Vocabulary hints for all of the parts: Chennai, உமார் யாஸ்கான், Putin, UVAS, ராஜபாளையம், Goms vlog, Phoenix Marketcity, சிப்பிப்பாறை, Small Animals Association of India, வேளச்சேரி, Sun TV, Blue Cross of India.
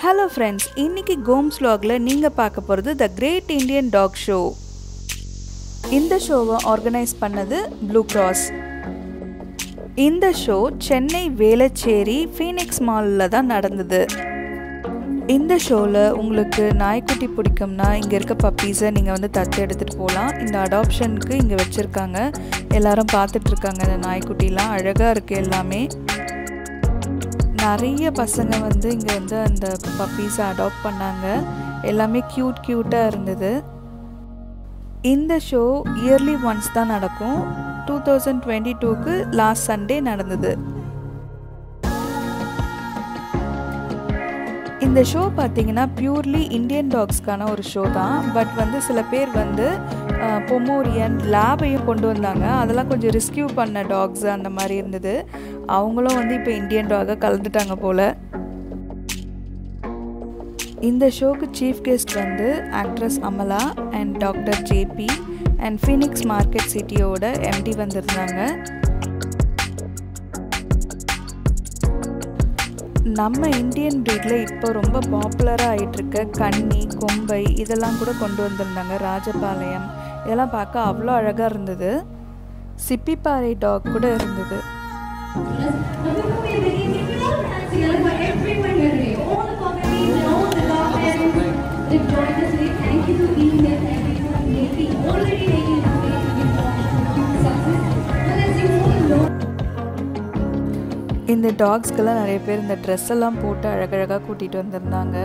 Hello friends, இன்னைக்கு கோம்ஸ் லாக்ல நீங்க பார்க்க போறது The Great Indian Dog Show. இந்த ஷோவை ஆர்கனைஸ் பண்ணது Blue Cross. இந்த ஷோ சென்னை வேளச்சேரி ஃபீனிக்ஸ் மால்ல தான் நடந்தது. இந்த ஷோல உங்களுக்கு நாய்க்குட்டி பிடிக்கும்னா இங்க இருக்க பப்பீஸை நீங்க வந்து தத்து எடுத்துட்டு போலாம். இந்த அடாப்ஷனுக்கு இங்க வெச்சிருக்காங்க. எல்லாரும் பார்த்துட்டு இருக்காங்க அந்த நாய்க்குட்டிலாம் அழகா இருக்கு எல்லாமே. நிறைய பசங்க வந்து இங்க வந்து அந்த பப்பீஸ் அடாப்ட் பண்ணாங்க எல்லாமே கியூட் கியூட்டா இருந்தது இந்த ஷோ இயர்லி ஒன்ஸ் தான் நடக்கும் 2022 க்கு லாஸ்ட் சண்டே நடந்தது இந்த ஷோ பாத்தீங்கன்னா பியூர்லி இந்தியன் டாக்ஸ்கான ஒரு ஷோ தான் பட் வந்து சில பேர் வந்து பொமோரியன் லாபையும் கொண்டு வந்தாங்க அதெல்லாம் கொஞ்சம் ரெஸ்கியூ பண்ண டாக்ஸ் அந்த மாதிரி இருந்தது அவங்களும் வந்து இப்போ இந்தியன் டாக கலந்துட்டாங்க போல இந்த ஷோக்கு சீஃப் கெஸ்ட் வந்து actress Amala and doctor JP and Phoenix market சிட்டியோட எம்டி வந்திருந்தாங்க நம்ம இந்தியன் ப்ரீடில் இப்போ ரொம்ப பாப்புலராக ஆகிட்டுருக்க கன்னி கொம்பை இதெல்லாம் கூட கொண்டு வந்திருந்தாங்க ராஜபாளையம் இதெல்லாம் பார்க்க அவ்வளோ அழகாக இருந்தது சிப்பிப்பாறை டாக் கூட இருந்தது இந்த டாக்ஸ்க்கெல்லாம் நிறைய பேர் இந்த ட்ரெஸ் எல்லாம் போட்டு அழகழகாக கூட்டிகிட்டு வந்திருந்தாங்க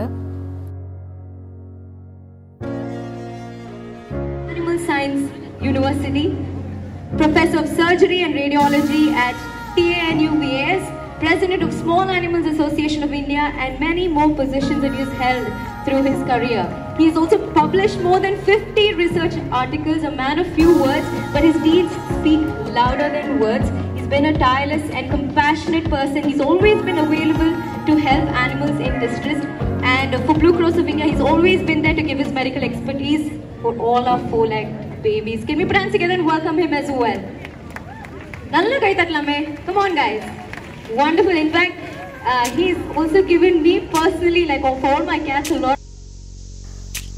animal science university professor of surgery and radiology at TAN UVAS, President of Small Animals Association of India, and many more positions that he has held through his career. He has also published more than 50 research articles, a man of few words, but his deeds speak louder than words. He's been a tireless and compassionate person. He's always been available to help animals in distress. And for Blue Cross of India, he's always been there to give his medical expertise for all our four-legged babies. Can we put hands together and welcome him as well? Come on guys, wonderful. In fact, he's also given me personally, like for all my cats, a lot.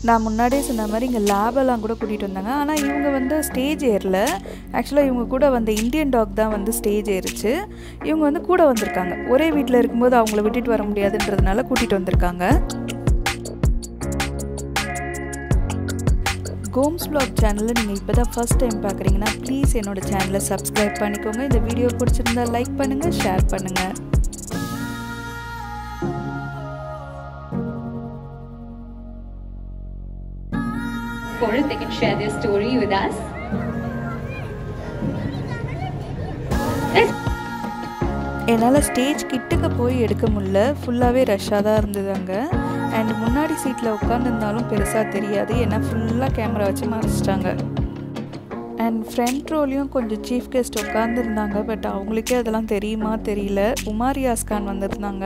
நான் முன்னாடியே சொன்ன மாதிரி இங்கே லேபெல்லாம் கூட கூட்டிகிட்டு வந்தாங்க ஆனால் இவங்க வந்து ஸ்டேஜ் ஏறல ஆக்சுவலாக இவங்க கூட வந்து இந்தியன் டாக் தான் வந்து ஸ்டேஜ் ஏறிச்சு இவங்க வந்து கூட வந்திருக்காங்க ஒரே வீட்டில் இருக்கும்போது அவங்கள விட்டுட்டு வர முடியாதுன்றதுனால கூட்டிகிட்டு வந்திருக்காங்க கோம்ஸ் பிளாக் சேனலில் நீங்கள் இப்போ தான் ஃபஸ்ட் டைம் பார்க்குறீங்கன்னா ப்ளீஸ் என்னோடய சேனலை சப்ஸ்கிரைப் பண்ணிக்கோங்க இந்த வீடியோ பிடிச்சிருந்தா லைக் பண்ணுங்கள் ஷேர் பண்ணுங்கள் For it, they can share their story with us. என்னால் ஸ்டேஜ் கிட்டக்க போய் எடுக்க முடியல ஃபுல்லாகவே ரஷ்ஷாக தான் இருந்ததாங்க அண்ட் முன்னாடி சீட்டில் உட்காந்துருந்தாலும் பெருசாக தெரியாது ஏன்னா ஃபுல்லாக கேமரா வச்சு மறைச்சிட்டாங்க அண்ட் ஃப்ரண்ட் ரோலையும் கொஞ்சம் சீஃப் கெஸ்ட் உட்காந்துருந்தாங்க பட் அவங்களுக்கே அதெல்லாம் தெரியுமா தெரியல உமார் யாஸ்கான் வந்திருந்தாங்க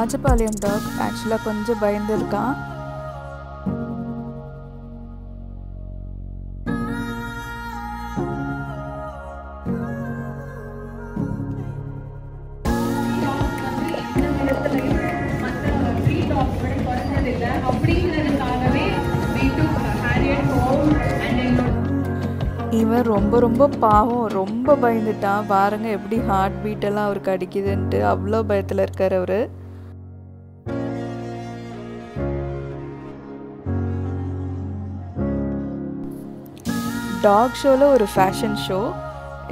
ராஜபாளையம் டாக் ஆக்சுவலாக கொஞ்சம் பயந்துருக்கான் இவன் ரொம்ப ரொம்ப பாவம் ரொம்ப பயந்துட்டான் பாருங்க எப்படி ஹார்ட் பீட்டெல்லாம் அவருக்கு அடிக்குதுன்ட்டு அவ்வளோ பயத்தில் இருக்கார் அவரு டாக் ஷோவில் ஒரு ஃபேஷன் ஷோ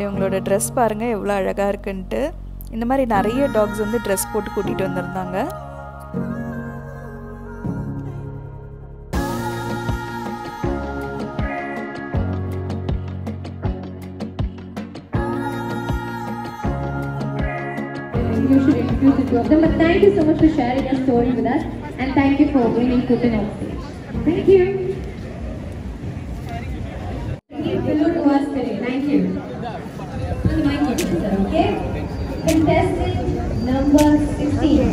இவங்களோட ட்ரெஸ் பாருங்கள் எவ்வளோ அழகாக இருக்குன்ட்டு இந்த மாதிரி நிறைய டாக்ஸ் வந்து ட்ரெஸ் போட்டு கூட்டிகிட்டு வந்திருந்தாங்க Thank you so much for sharing your story with us and thank you for bringing Putin on stage. Thank you. Contestant number 16.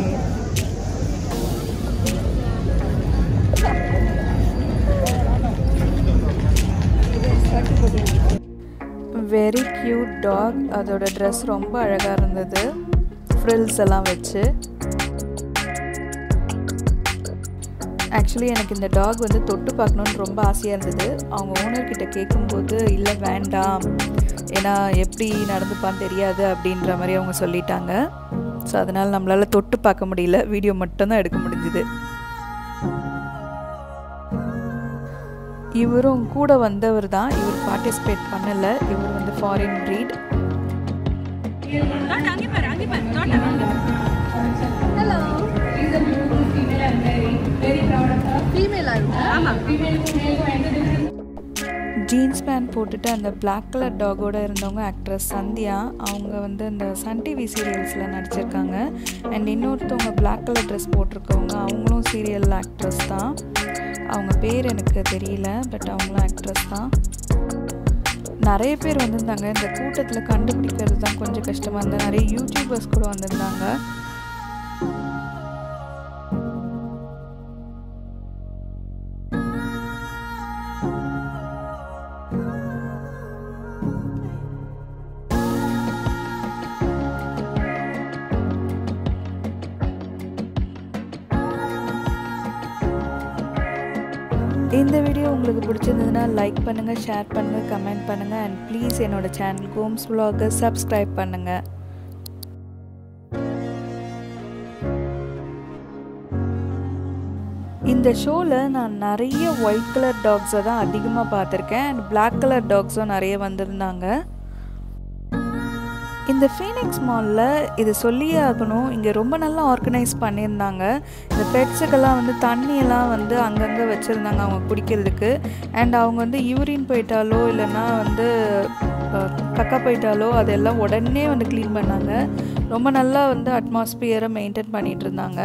dog. அதோட dress ரொம்ப அழகா இருந்தது. Frills எல்லாம் வெச்சு. Actually எனக்கு இந்த dog வந்து தொட்டு பார்க்கணும்னு ரொம்ப ஆசையா இருந்தது. அவங்க ஓனர் கிட்ட கேக்கும்போது இல்ல வேண்டாம். ஏனா எப்படி நடந்துப்பான்னு தெரியாது அப்படின்ற மாதிரி அவங்க சொல்லிட்டாங்க. சோ அதனால நம்மளால தொட்டு பார்க்க முடியல. வீடியோ மட்டும் தான் எடுக்க முடிஞ்சது. இவரும் கூட வந்தவர் தான் இவர் பார்ட்டிசிபேட் பண்ணல இவர் வந்து foreign breed hello she is a beautiful female and very proud of her female ஆமா female jeans pant போட்டுட்டு அந்த black color dog ஓட இருந்தவங்க actress சந்தியா அவங்க வந்து அந்த Sun TV serials ல நடிச்சிருக்காங்க and இன்னொருத்தவங்க black color dress போட்டுருக்கவங்க அவங்களும் serial actress தான் அவங்க பேர் எனக்கு தெரியல பட் அவங்க ஆக்ட்ரஸ் தான் நிறைய பேர் வந்திருந்தாங்க இந்த கூட்டத்துல கண்டுபிடிக்கிறது தான் கொஞ்சம் கஷ்டமா இருந்தது நிறைய யூடியூபர்ஸ் கூட வந்திருந்தாங்க இந்த வீடியோ உங்களுக்கு பிடிச்சிருந்ததுனா லைக் பண்ணுங்க ஷேர் பண்ணுங்க கமெண்ட் பண்ணுங்க and please என்னோட சேனல் Goms Blog subscribe பண்ணுங்க இந்த ஷோல நான் நிறைய white color dogs தான் அதிகமாக பார்த்திருக்கேன் and black color dogs நிறைய வந்திருந்தாங்க இந்த ஃபீனிக்ஸ் மால்ல இது சொல்லியே ஆகணும் இங்க ரொம்ப நல்லா ஆர்கனைஸ் பண்ணிருந்தாங்க இந்த பெட்ஸ்க்கெல்லாம் வந்து தண்ணி எல்லாம் வந்து அங்கங்க வச்சிருந்தாங்க அவங்க குடிக்கிறதுக்கு and அவங்க வந்து யூரின் போயிட்டாலோ இல்லனா வந்து கக்கா போயிட்டாலோ அதெல்லாம் உடனே வந்து க்ளீன் பண்ணாங்க ரொம்ப நல்லா வந்து அட்மாஸ்பியரை மெயின்टेन பண்ணிட்டு இருந்தாங்க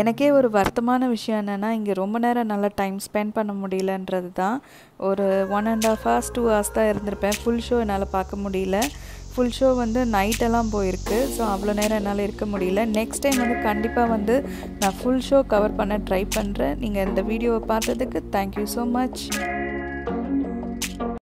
எனக்கே ஒரு வர்த்தமான விஷயம் என்னன்னா இங்க ரொம்ப நேரம் நல்ல டைம் ஸ்பெண்ட் பண்ண முடியலன்றதுதான் ஒரு 1 and 1/2 hours 2 hours தான் இருந்திருப்பேன் ফুল ஷோ என்னால பார்க்க முடியல ফুল ஷோ வந்து நைட் எல்லாம் போய் இருக்கு சோ அவ்வளவு நேரம் என்னால இருக்க முடியல நெக்ஸ்ட் டைம் வந்து கண்டிப்பா வந்து நான் ফুল ஷோ கவர் பண்ண ட்ரை பண்றேன் நீங்க இந்த வீடியோவை பார்த்ததுக்கு thank you so much